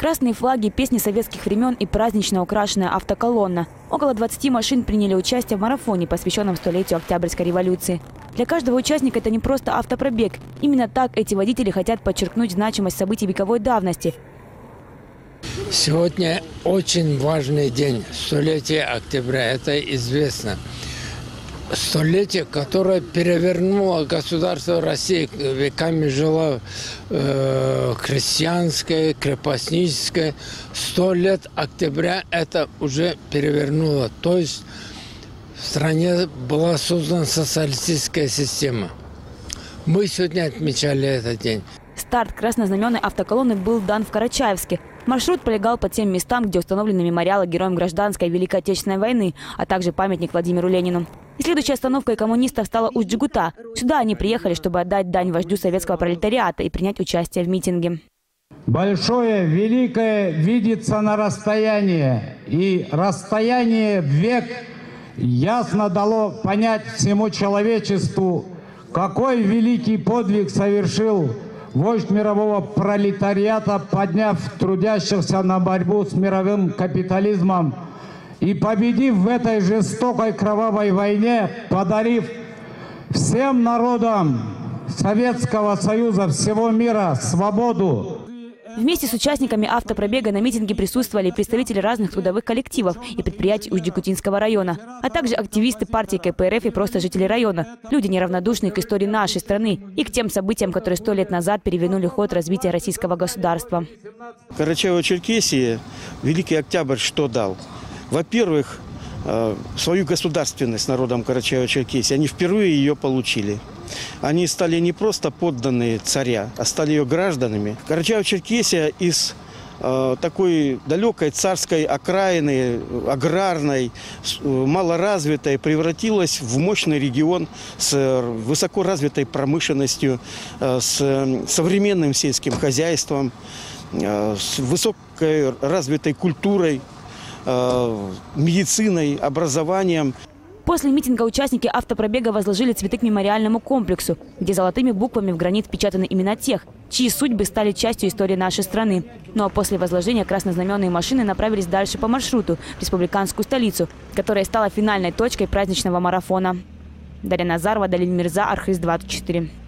Красные флаги, песни советских времен и празднично украшенная автоколонна. Около 20 машин приняли участие в марафоне, посвященном столетию Октябрьской революции. Для каждого участника это не просто автопробег. Именно так эти водители хотят подчеркнуть значимость событий вековой давности. Сегодня очень важный день. Столетие октября. Это известно. Столетие, которое перевернуло государство России, веками жило крестьянское, крепостническое. 100 лет октября это уже перевернуло. То есть в стране была создана социалистическая система. Мы сегодня отмечали этот день. Старт краснознаменной автоколонны был дан в Карачаевске. Маршрут пролегал по тем местам, где установлены мемориалы героям гражданской и Великой Отечественной войны, а также памятник Владимиру Ленину. И следующей остановкой коммунистов стала Усть-Джигута. Сюда они приехали, чтобы отдать дань вождю советского пролетариата и принять участие в митинге. Большое, великое видится на расстоянии. И расстояние век ясно дало понять всему человечеству, какой великий подвиг совершил вождь мирового пролетариата, подняв трудящихся на борьбу с мировым капитализмом и победив в этой жестокой кровавой войне, подарив всем народам Советского Союза, всего мира свободу. Вместе с участниками автопробега на митинге присутствовали представители разных трудовых коллективов и предприятий Усть-Джигутинского района, а также активисты партии КПРФ и просто жители района. Люди неравнодушны к истории нашей страны и к тем событиям, которые 100 лет назад перевернули ход развития российского государства. Карачаево-Черкесия, Великий Октябрь что дал? Во-первых, свою государственность народом Карачаево-Черкесии. Они впервые ее получили. Они стали не просто подданные царя, а стали ее гражданами. Карачаево-Черкесия из такой далекой царской окраины, аграрной, малоразвитой, превратилась в мощный регион с высокоразвитой промышленностью, с современным сельским хозяйством, с высокой развитой культурой, медициной, образованием. После митинга участники автопробега возложили цветы к мемориальному комплексу, где золотыми буквами в гранит впечатаны имена тех, чьи судьбы стали частью истории нашей страны. Ну а после возложения краснознаменные машины направились дальше по маршруту в республиканскую столицу, которая стала финальной точкой праздничного марафона. Дарина Зарова, Далина Мирза, Архыз-24.